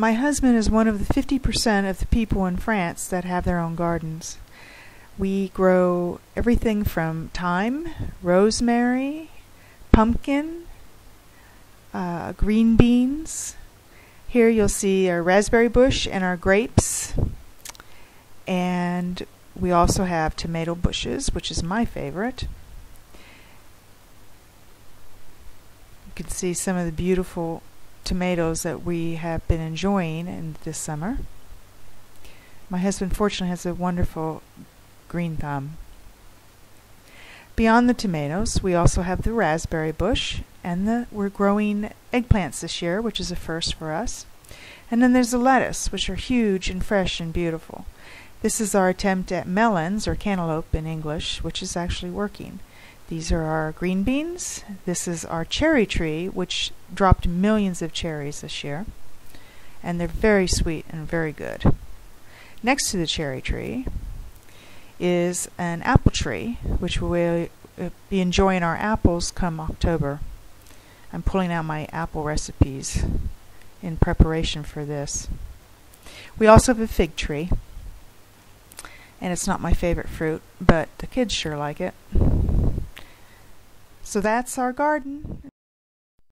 My husband is one of the 50% of the people in France that have their own gardens. We grow everything from thyme, rosemary, pumpkin, green beans. Here you'll see our raspberry bush and our grapes. And we also have tomato bushes, which is my favorite. You can see some of the beautiful tomatoes that we have been enjoying this summer. My husband fortunately has a wonderful green thumb. Beyond the tomatoes, we also have the raspberry bush, and we're growing eggplants this year, which is a first for us. And then there's the lettuce, which are huge and fresh and beautiful. This is our attempt at melons, or cantaloupe in English, which is actually working. These are our green beans. This is our cherry tree, which dropped millions of cherries this year. And they're very sweet and very good. Next to the cherry tree is an apple tree, which we'll be enjoying our apples come October. I'm pulling out my apple recipes in preparation for this. We also have a fig tree, and it's not my favorite fruit, but the kids sure like it. So that's our garden.